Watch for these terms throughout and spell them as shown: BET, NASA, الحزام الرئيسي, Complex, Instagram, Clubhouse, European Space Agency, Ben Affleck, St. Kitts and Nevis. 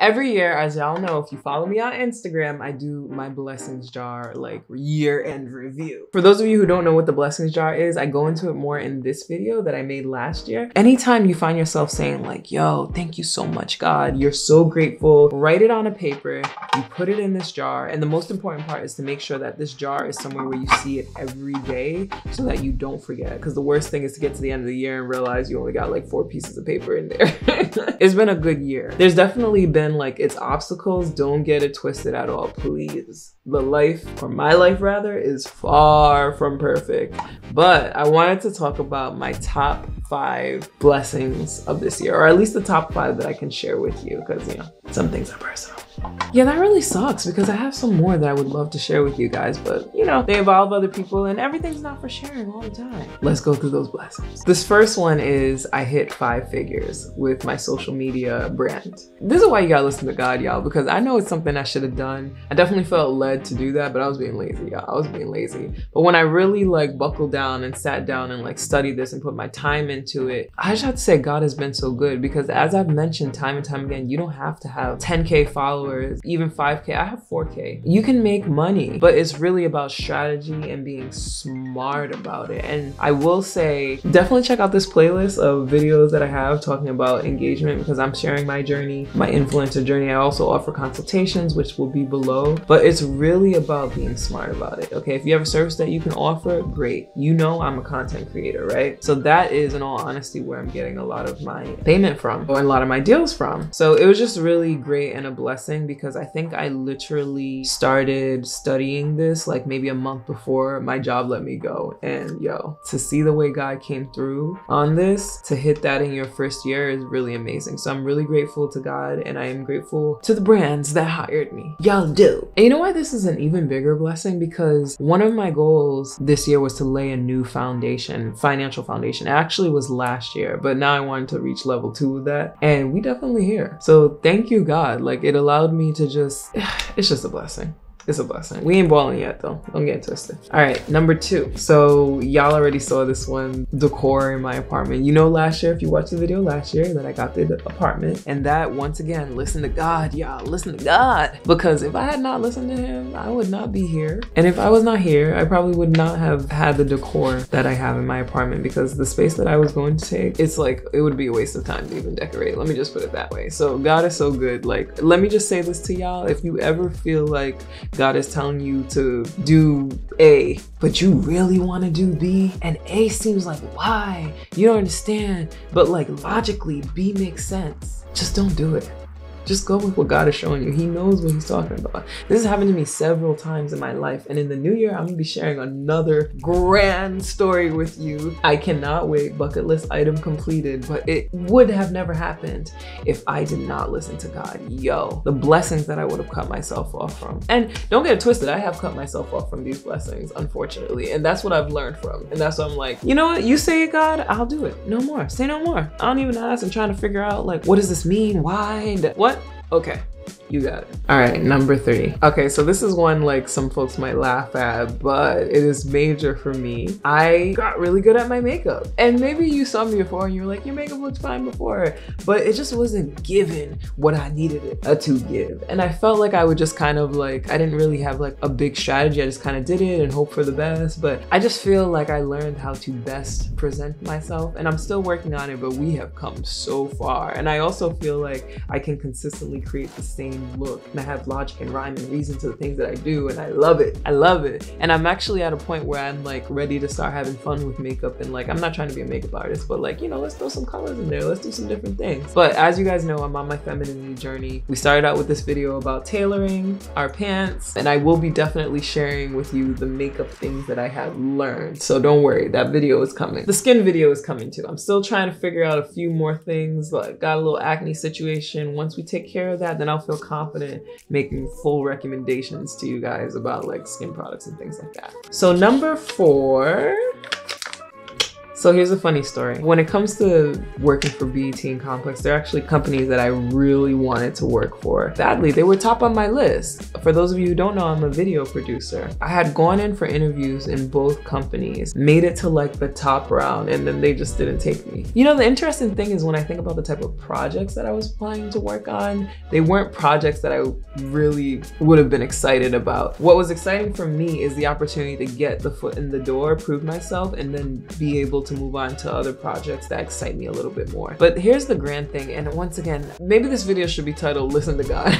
Every year, as y'all know, if you follow me on Instagram, I do my blessings jar, like year-end review. For those of you who don't know what the blessings jar is, I go into it more in this video that I made last year. Anytime you find yourself saying like, yo, thank you so much, God, you're so grateful, write it on a paper, you put it in this jar. And the most important part is to make sure that this jar is somewhere where you see it every day so that you don't forget. Because the worst thing is to get to the end of the year and realize you only got like 4 pieces of paper in there. It's been a good year. There's definitely been like its obstacles, don't get it twisted at all, please. The life, or my life rather, is far from perfect. But I wanted to talk about my top 5 blessings of this year, or at least the top 5 that I can share with you, because you know, some things are personal. Yeah, that really sucks because I have some more that I would love to share with you guys, but you know, they involve other people and everything's not for sharing all the time. Let's go through those blessings. This first one is I hit 5 figures with my social media brand. This is why you gotta listen to God, y'all, because I know it's something I should have done. I definitely felt led to do that, but I was being lazy, y'all. I was being lazy. But when I really like buckled down and sat down and like studied this and put my time into it, I just have to say God has been so good because as I've mentioned time and time again, you don't have to have 10K followers, even 5K, I have 4K. You can make money, but it's really about strategy and being smart about it. And I will say, definitely check out this playlist of videos that I have talking about engagement because I'm sharing my journey, my influencer journey. I also offer consultations, which will be below, but it's really about being smart about it. Okay, if you have a service that you can offer, great. You know I'm a content creator, right? So that is, in all honesty, where I'm getting a lot of my payment from or a lot of my deals from. So it was just really great and a blessing, because I think I literally started studying this like maybe a month before my job let me go. And yo, to see the way God came through on this, to hit that in your first year is really amazing. So I'm really grateful to God and I am grateful to the brands that hired me. Y'all do. And you know why this is an even bigger blessing? Because one of my goals this year was to lay a new foundation, financial foundation. It actually was last year, but now I wanted to reach level 2 of that. And we definitely here. So thank you, God. Like it allowed me to just, it's just a blessing. It's a blessing. We ain't balling yet though. Don't get twisted. All right, number 2. So y'all already saw this one, decor in my apartment. You know last year, if you watched the video last year, that I got the apartment and that once again, listen to God, y'all, listen to God. Because if I had not listened to him, I would not be here. And if I was not here, I probably would not have had the decor that I have in my apartment because the space that I was going to take, it's like, it would be a waste of time to even decorate. Let me just put it that way. So God is so good. Like, let me just say this to y'all. If you ever feel like God is telling you to do A, but you really want to do B, and A seems like, why? You don't understand, but like logically, B makes sense. Just don't do it. Just go with what God is showing you. He knows what he's talking about. This has happened to me several times in my life. And in the new year, I'm gonna be sharing another grand story with you. I cannot wait, bucket list item completed, but it would have never happened if I did not listen to God. Yo, the blessings that I would have cut myself off from. And don't get it twisted, I have cut myself off from these blessings, unfortunately. And that's what I've learned from. And that's why I'm like, you know what? You say it, God, I'll do it. No more, say no more. I don't even ask. I'm trying to figure out like, what does this mean? Why? What? Okay, you got it. All right, number 3. Okay, so this is one like some folks might laugh at, but it is major for me. I got really good at my makeup. And maybe you saw me before and you were like, your makeup looked fine before, but it just wasn't given what I needed it to give. And I felt like I would just kind of like, I didn't really have like a big strategy. I just kind of did it and hope for the best. But I just feel like I learned how to best present myself and I'm still working on it, but we have come so far. And I also feel like I can consistently create the same look and I have logic and rhyme and reason to the things that I do and I love it. I love it. And I'm actually at a point where I'm like ready to start having fun with makeup and like I'm not trying to be a makeup artist, but like, you know, let's throw some colors in there. Let's do some different things. But as you guys know, I'm on my femininity journey. We started out with this video about tailoring our pants and I will be definitely sharing with you the makeup things that I have learned. So don't worry, that video is coming. The skin video is coming too. I'm still trying to figure out a few more things, but got a little acne situation. Once we take care of that, then I'll feel confident making full recommendations to you guys about like skin products and things like that. So number 4, So here's a funny story. When it comes to working for BET and Complex, they're actually companies that I really wanted to work for. Sadly, they were top on my list. For those of you who don't know, I'm a video producer. I had gone in for interviews in both companies, made it to like the top round, and then they just didn't take me. You know, the interesting thing is when I think about the type of projects that I was planning to work on, they weren't projects that I really would have been excited about. What was exciting for me is the opportunity to get the foot in the door, prove myself, and then be able to move on to other projects that excite me a little bit more. But here's the grand thing, and once again, maybe this video should be titled Listen to God.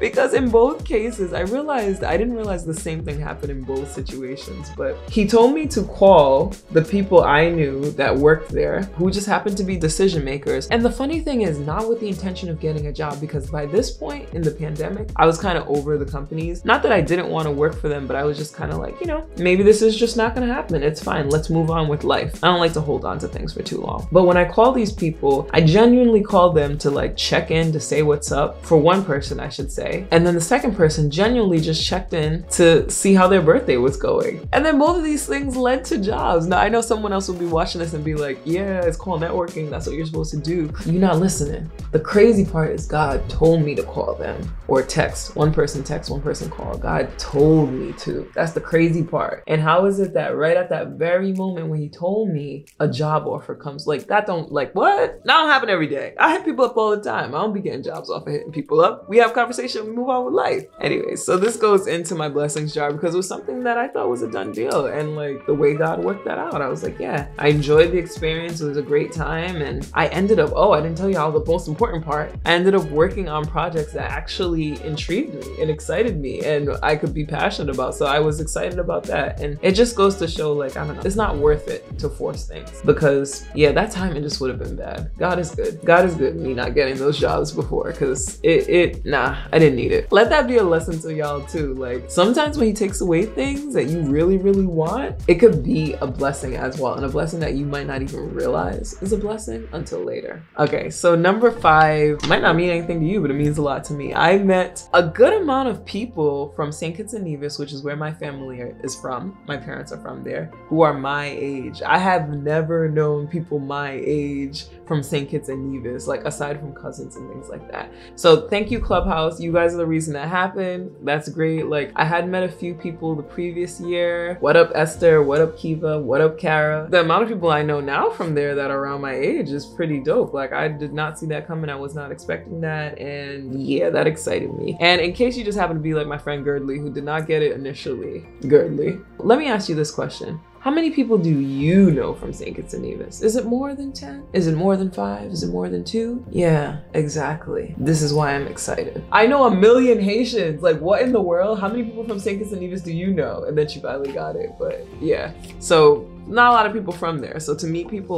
Because in both cases, I didn't realize the same thing happened in both situations, but he told me to call the people I knew that worked there who just happened to be decision makers. And the funny thing is, not with the intention of getting a job, because by this point in the pandemic, I was kind of over the companies. Not that I didn't want to work for them, but I was just kind of like, you know, maybe this is just not going to happen. It's fine. Let's move on with life. I don't like to hold on to things for too long. But when I call these people, I genuinely call them to like check in, to say what's up. For one person, I should say. And then the second person genuinely just checked in to see how their birthday was going. And then both of these things led to jobs. Now I know someone else will be watching this and be like, yeah, it's called networking. That's what you're supposed to do. You're not listening. The crazy part is God told me to call them or text. One person text, one person call. God told me to. That's the crazy part. And how is it that right at that very moment when he told me, a job offer comes? Like that don't, like what? That don't happen every day. I hit people up all the time. I don't be getting jobs off of hitting people up. We have conversations. We move on with life. Anyway, so this goes into my blessings jar because it was something that I thought was a done deal. And like the way God worked that out, I was like, yeah, I enjoyed the experience. It was a great time. And I ended up, oh, I didn't tell you all the most important part. I ended up working on projects that actually intrigued me and excited me and I could be passionate about. So I was excited about that. And it just goes to show, like, I don't know, it's not worth it to force things because yeah, that time it just would have been bad. God is good. God is good. Me not getting those jobs before because I didn't need it. Let that be a lesson to y'all too. Like sometimes when he takes away things that you really, really want, it could be a blessing as well. And a blessing that you might not even realize is a blessing until later. Okay, so number 5 might not mean anything to you, but it means a lot to me. I met a good amount of people from St. Kitts and Nevis, which is where my family is from. My parents are from there, who are my age. I have never known people my age from St. Kitts and Nevis, like aside from cousins and things like that. So thank you, Clubhouse. You guys are the reason that happened. That's great. Like I had met a few people the previous year. What up, Esther? What up, Kiva? What up, Kara? The amount of people I know now from there that are around my age is pretty dope. Like I did not see that coming. I was not expecting that. And yeah, that excited me. And in case you just happen to be like my friend Girdley, who did not get it initially, Girdley, let me ask you this question. How many people do you know from St. Kitts and Nevis? Is it more than 10? Is it more than 5? Is it more than 2? Yeah, exactly. This is why I'm excited. I know a million Haitians. Like what in the world? How many people from St. Kitts and Nevis do you know? And then she finally got it, but yeah. So not a lot of people from there. So to meet people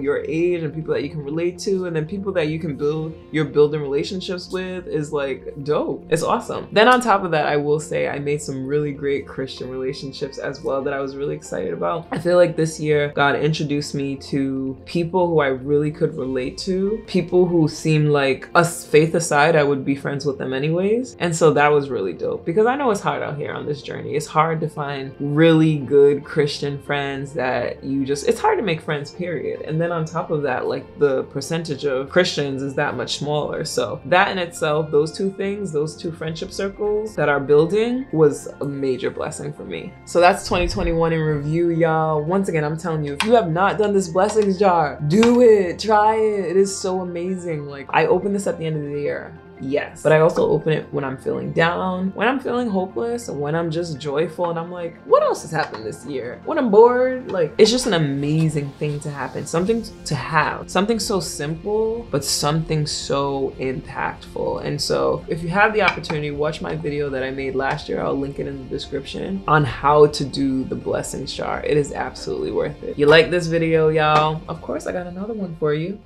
your age and people that you can relate to and then people that you can building relationships with is like dope. It's awesome. Then on top of that, I will say I made some really great Christian relationships as well that I was really excited about. I feel like this year, God introduced me to people who I really could relate to, people who seemed like us faith aside, I would be friends with them anyways. And so that was really dope because I know it's hard out here on this journey. It's hard to find really good Christian friends that it's hard to make friends, period. And then on top of that, like the percentage of Christians is that much smaller. So that in itself, those two things, those two friendship circles that are building was a major blessing for me. So that's 2021 in review, y'all. Once again, I'm telling you, if you have not done this blessings jar, do it, try it. It is so amazing. Like I opened this at the end of the year. Yes, but I also open it when I'm feeling down, when I'm feeling hopeless, and when I'm just joyful and I'm like, what else has happened this year? When I'm bored, like it's just an amazing thing to happen, something to have, something so simple, but something so impactful. And so if you have the opportunity, watch my video that I made last year, I'll link it in the description, on how to do the blessings jar. It is absolutely worth it. You like this video, y'all? Of course, I got another one for you.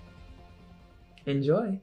Enjoy.